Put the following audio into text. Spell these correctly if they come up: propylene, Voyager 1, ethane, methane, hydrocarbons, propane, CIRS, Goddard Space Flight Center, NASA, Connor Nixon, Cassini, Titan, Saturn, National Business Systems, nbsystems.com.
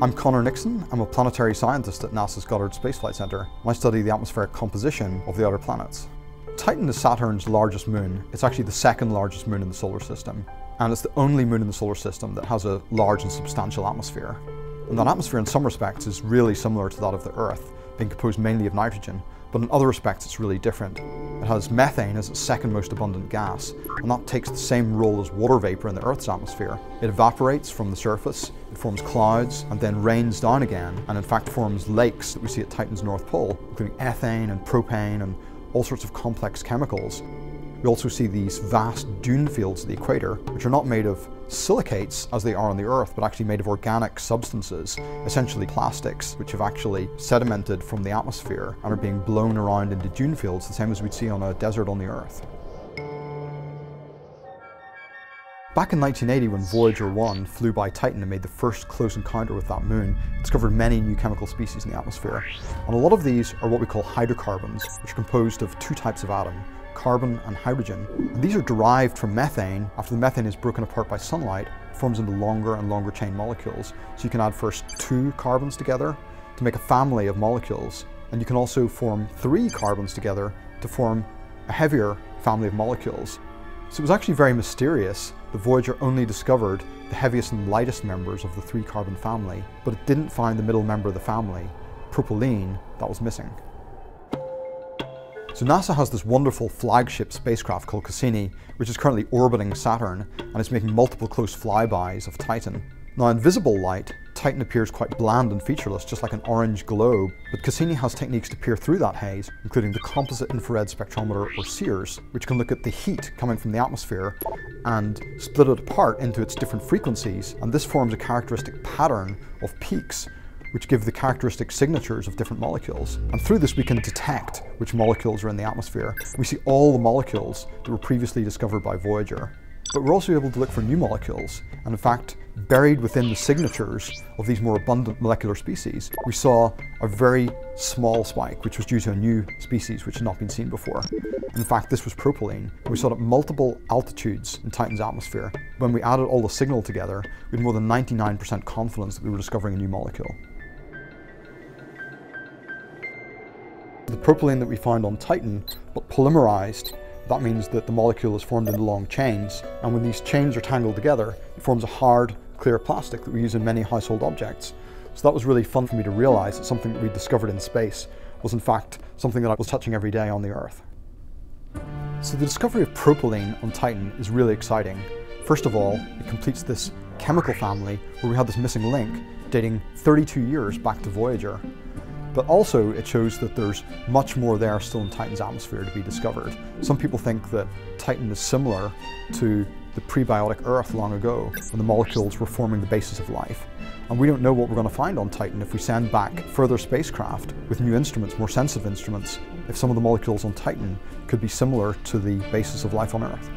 I'm Connor Nixon. I'm a planetary scientist at NASA's Goddard Space Flight Center, and I study the atmospheric composition of the outer planets. Titan is Saturn's largest moon. It's actually the second largest moon in the solar system, and it's the only moon in the solar system that has a large and substantial atmosphere. And that atmosphere in some respects is really similar to that of the Earth, being composed mainly of nitrogen, but in other respects it's really different. It has methane as its second most abundant gas, and that takes the same role as water vapor in the Earth's atmosphere. It evaporates from the surface, it forms clouds, and then rains down again, and in fact forms lakes that we see at Titan's North Pole, including ethane and propane and all sorts of complex chemicals. We also see these vast dune fields at the equator, which are not made of silicates as they are on the Earth, but actually made of organic substances, essentially plastics, which have actually sedimented from the atmosphere and are being blown around into dune fields, the same as we'd see on a desert on the Earth. Back in 1980, when Voyager 1 flew by Titan and made the first close encounter with that moon, it discovered many new chemical species in the atmosphere. And a lot of these are what we call hydrocarbons, which are composed of two types of atom: carbon and hydrogen. And these are derived from methane. After the methane is broken apart by sunlight, it forms into longer and longer chain molecules. So you can add first two carbons together to make a family of molecules. And you can also form three carbons together to form a heavier family of molecules. So it was actually very mysterious. The Voyager only discovered the heaviest and lightest members of the three carbon family, but it didn't find the middle member of the family, propylene, that was missing. So NASA has this wonderful flagship spacecraft called Cassini, which is currently orbiting Saturn, and it's making multiple close flybys of Titan. Now in visible light, Titan appears quite bland and featureless, just like an orange globe, but Cassini has techniques to peer through that haze, including the Composite Infrared Spectrometer, or CIRS, which can look at the heat coming from the atmosphere and split it apart into its different frequencies, and this forms a characteristic pattern of peaks, which give the characteristic signatures of different molecules. And through this we can detect which molecules are in the atmosphere. We see all the molecules that were previously discovered by Voyager. But we're also able to look for new molecules, and in fact, buried within the signatures of these more abundant molecular species, we saw a very small spike, which was due to a new species which had not been seen before. In fact, this was propylene. We saw it at multiple altitudes in Titan's atmosphere. When we added all the signal together, we had more than 99% confidence that we were discovering a new molecule. The propylene that we found on Titan, but polymerized, that means that the molecule is formed into long chains, and when these chains are tangled together, it forms a hard, clear plastic that we use in many household objects. So that was really fun for me to realize that something that we discovered in space was in fact something that I was touching every day on the Earth. So the discovery of propylene on Titan is really exciting. First of all, it completes this chemical family where we had this missing link dating 32 years back to Voyager. But also it shows that there's much more there still in Titan's atmosphere to be discovered. Some people think that Titan is similar to the prebiotic Earth long ago, when the molecules were forming the basis of life. And we don't know what we're going to find on Titan if we send back further spacecraft with new instruments, more sensitive instruments, if some of the molecules on Titan could be similar to the basis of life on Earth.